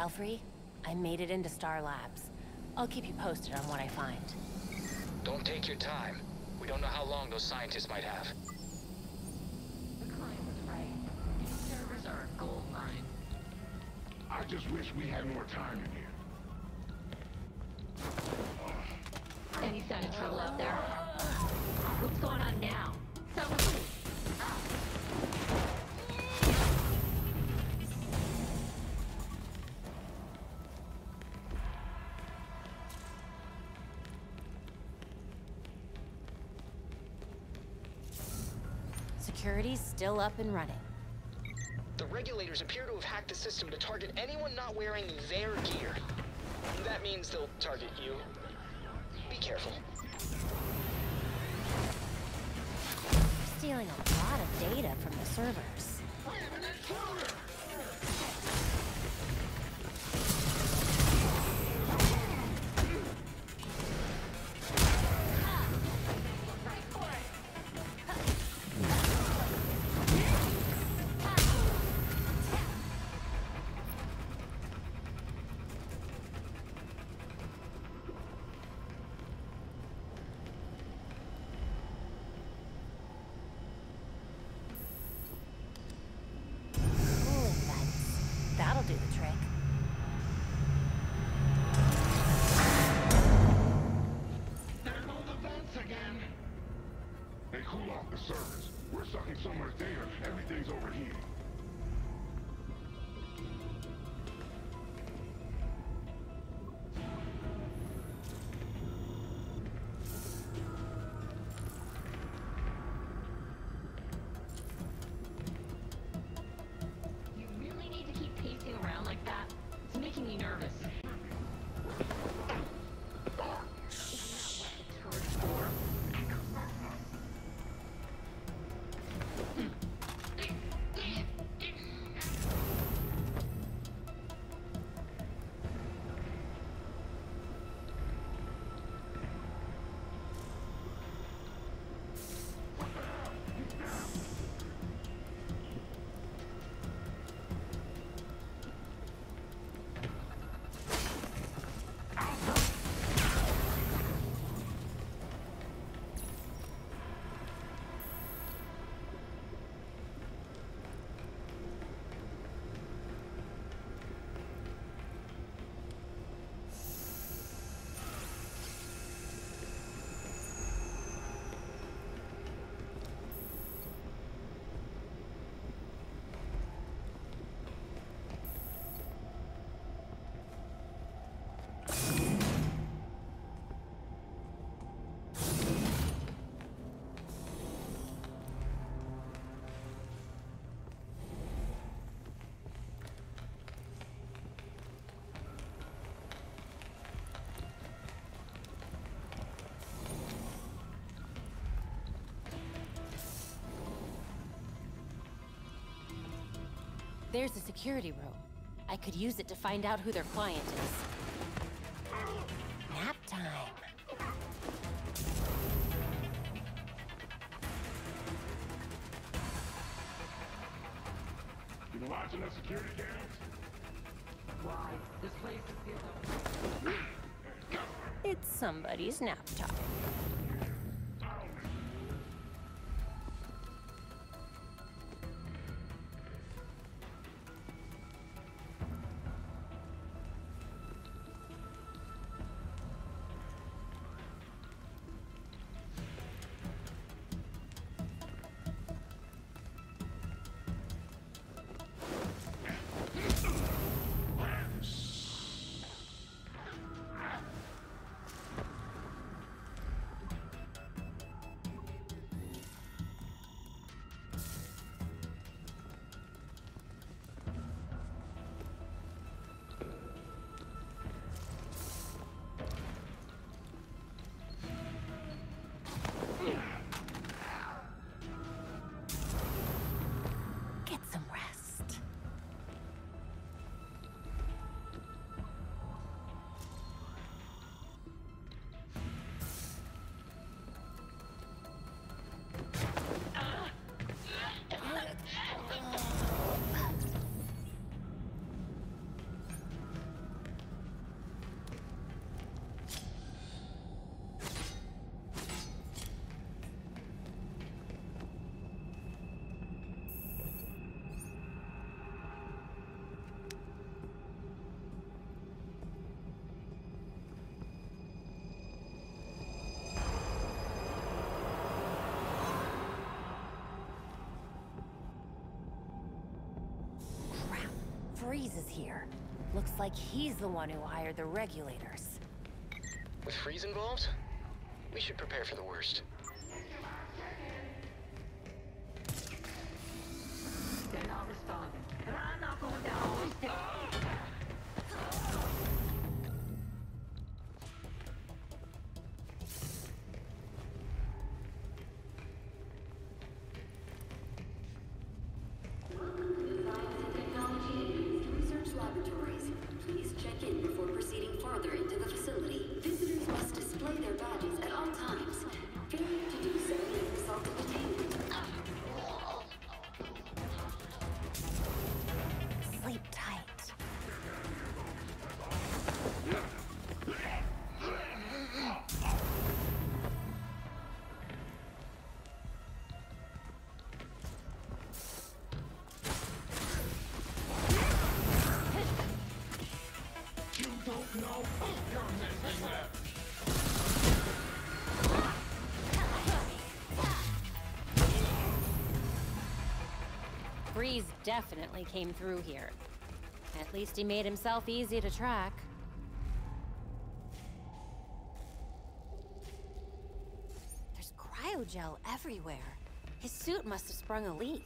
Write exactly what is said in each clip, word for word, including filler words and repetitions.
Belfry, I made it into Star Labs. I'll keep you posted on what I find. Don't take your time. We don't know how long those scientists might have. The client was right. These servers are a gold mine. I just wish we had more time in here. Any sign of trouble out there? What's going on now? Someone... Security's still up and running. The regulators appear to have hacked the system to target anyone not wearing their gear. That means they'll target you. Be careful. Stealing a lot of data from the servers. I am an intruder! There's a security room. I could use it to find out who their client is. Nap time. You been watching the security cameras? Why? This place is filled up. It's somebody's nap time. Freeze is here. Looks like he's the one who hired the regulators. With Freeze involved, we should prepare for the worst. They're not responding. They're not going down. Freeze definitely came through here. At least he made himself easy to track. There's cryogel everywhere. His suit must have sprung a leak.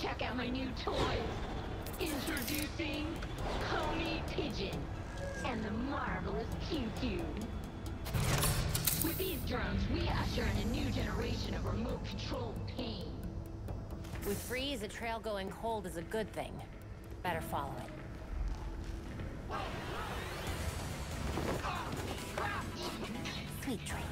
Check out my new toys. Introducing Pony Pigeon and the marvelous Q Q. With these drones, we usher in a new generation of remote control pain. With Freeze, a trail going cold is a good thing. Better follow it. Sweet dreams.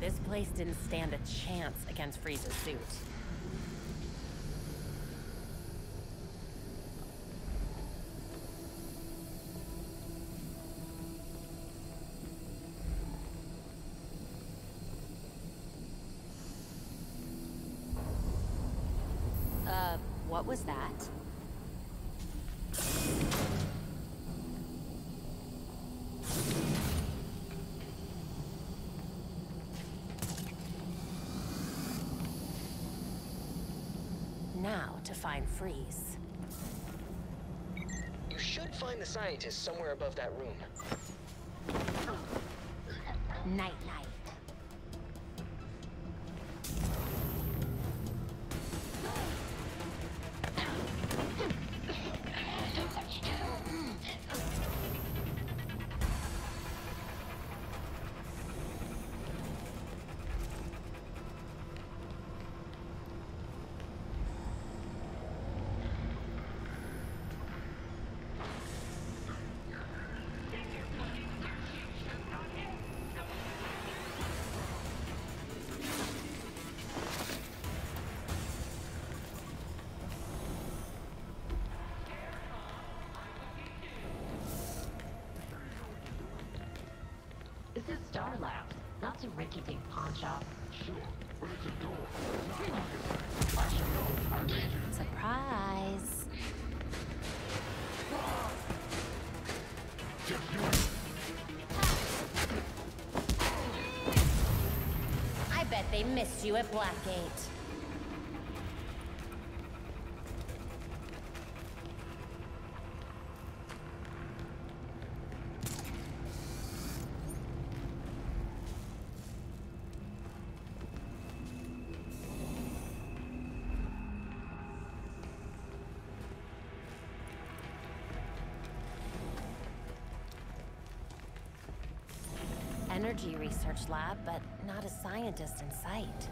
This place didn't stand a chance against Freeze's suit. Uh, what was that? Now to find Freeze. You should find the scientist somewhere above that room. Night night. This is Star Labs, not some rinky-dink pawn shop. Surprise! They missed you at Blackgate. Energy research lab, but not a scientist in sight.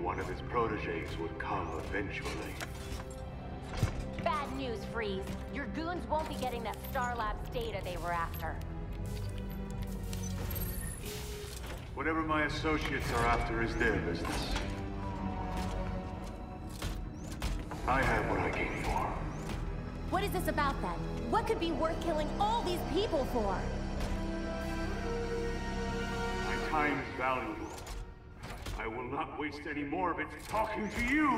One of his protégés would come eventually. Bad news, Freeze. Your goons won't be getting that Star Labs data they were after. Whatever my associates are after is their business. I have what I came for. What is this about, then? What could be worth killing all these people for? My time is valuable. I will not waste any more of it talking to you!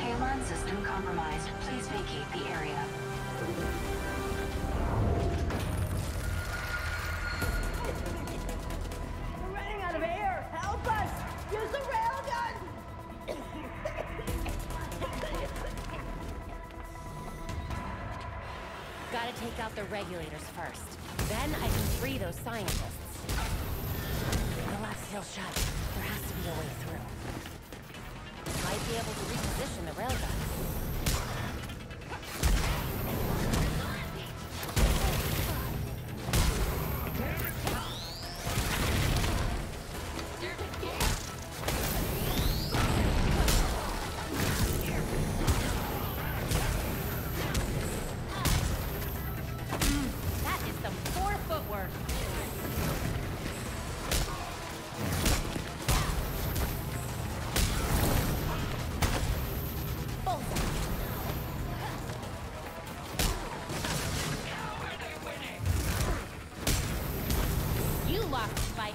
Halon system compromised. Please vacate the area. We're running out of air! Help us! Use the railgun! Gotta take out the regulators first. Then I can free those scientists. The lab's still shut. There has to be a way through. Might be able to reposition the railgun.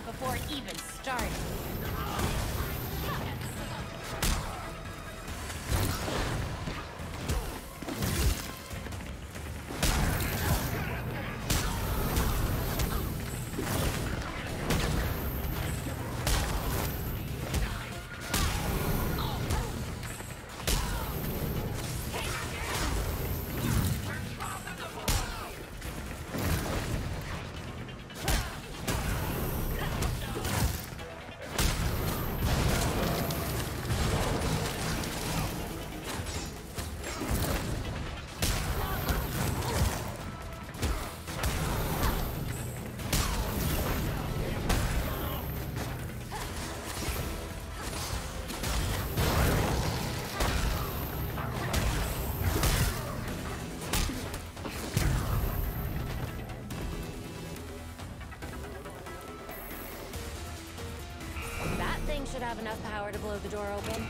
Before it even started. Should have enough power to blow the door open.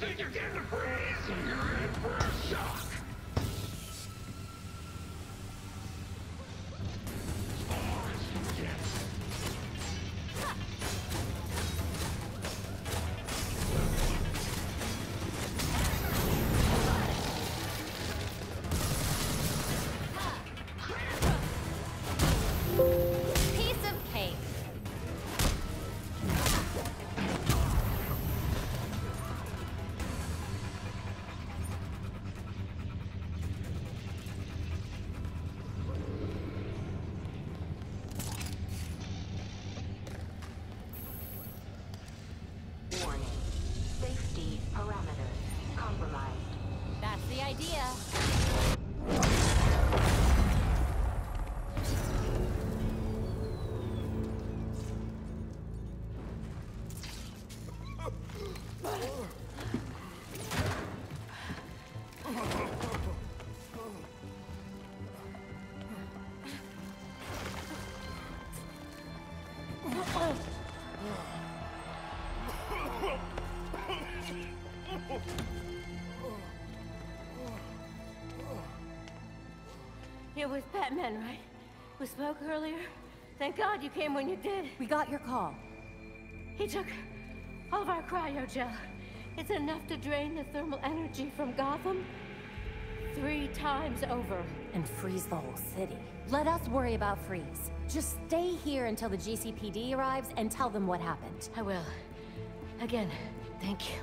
think you're getting a freeze, you're in for a shock. It was Batman, right? We spoke earlier. Thank God you came when you did. We got your call. He took all of our cryogel. It's enough to drain the thermal energy from Gotham three times over. And freeze the whole city. Let us worry about Freeze. Just stay here until the G C P D arrives and tell them what happened. I will. Again, thank you.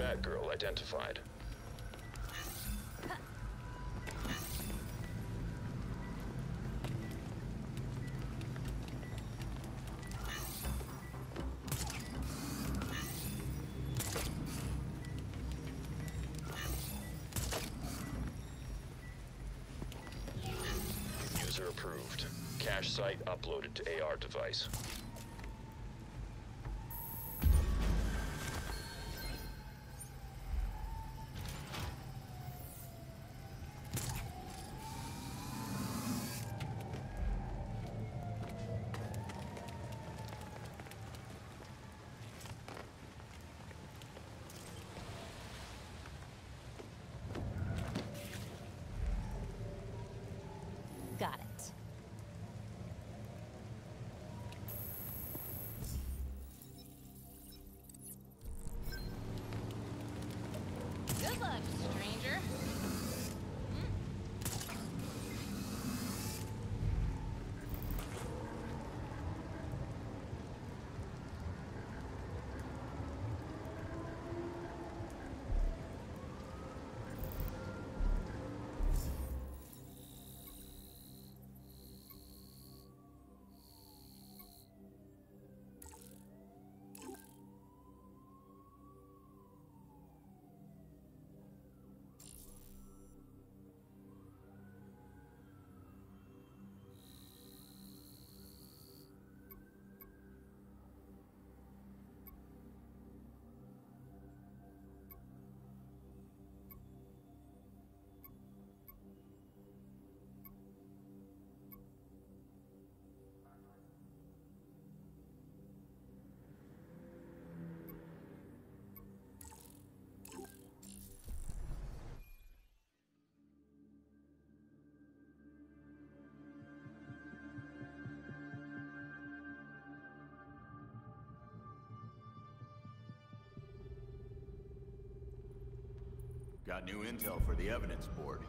Batgirl identified. User approved. Cache site uploaded to A R device. Got new intel for the evidence board.